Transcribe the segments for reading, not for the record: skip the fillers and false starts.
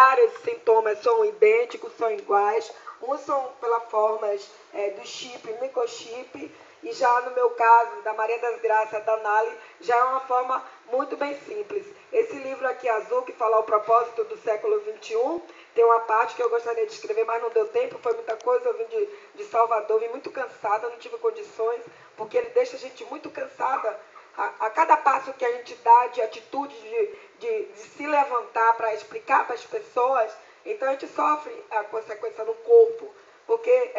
Vários sintomas são idênticos, são iguais. Uns são pela forma do chip, microchip. E já no meu caso, da Maria das Graças, da Naly, já é uma forma muito bem simples. Esse livro aqui azul, que fala o propósito do século XXI, tem uma parte que eu gostaria de escrever, mas não deu tempo, foi muita coisa, eu vim de Salvador, vim muito cansada, não tive condições, porque ele deixa a gente muito cansada. A cada passo que a gente dá de atitude, de se levantar para explicar para as pessoas, então a gente sofre a consequência no corpo, porque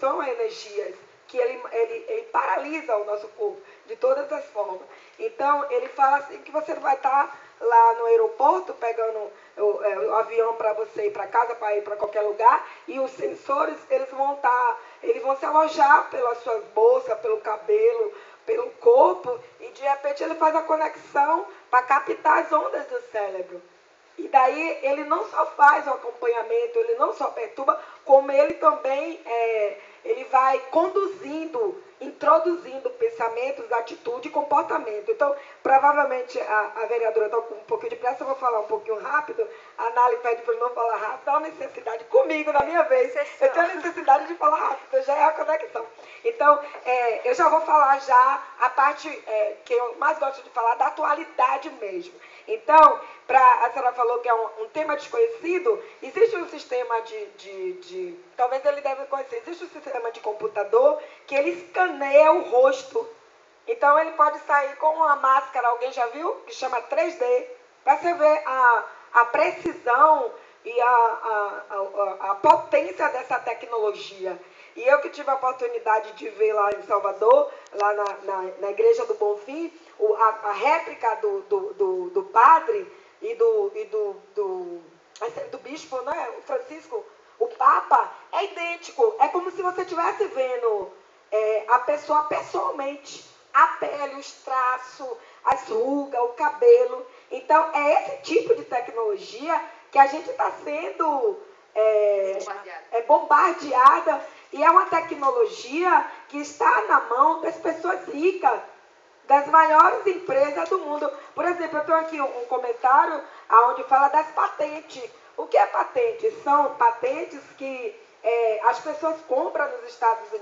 são energias que ele paralisa o nosso corpo de todas as formas. Então, ele fala assim que você vai estar lá no aeroporto pegando o avião para você ir para casa, para ir para qualquer lugar, e os sensores eles vão se alojar pelas suas bolsas, pelo cabelo, pelo corpo, e de repente ele faz a conexão para captar as ondas do cérebro. E daí ele não só faz o acompanhamento, ele não só perturba, como ele também ele vai conduzindo, introduzindo pensamentos, atitude e comportamento. Então, provavelmente a vereadora está com um pouquinho de pressa, eu vou falar um pouquinho rápido. A Naly pede para eu não falar rápido, dá uma necessidade comigo, na minha vez. Eu tenho necessidade de falar rápido, já é a conexão. Então, eu já vou falar já a parte que eu mais gosto de falar, da atualidade mesmo. Então, a senhora falou que é um tema desconhecido, existe um sistema talvez ele deve conhecer, existe um sistema de computador que ele escaneia o rosto. Então, ele pode sair com uma máscara, alguém já viu? Que chama 3D, para você ver a precisão e a potência dessa tecnologia. E eu que tive a oportunidade de ver lá em Salvador, lá na Igreja do Bonfim, a réplica do padre e do bispo, né? O Francisco, o Papa, é idêntico. É como se você estivesse vendo a pessoa pessoalmente, a pele, os traços, as rugas, o cabelo. Então, é esse tipo de tecnologia que a gente está sendo bombardeada. E é uma tecnologia que está na mão das pessoas ricas, das maiores empresas do mundo. Por exemplo, eu tenho aqui um comentário onde fala das patentes. O que é patente? São patentes que as pessoas compram nos Estados Unidos.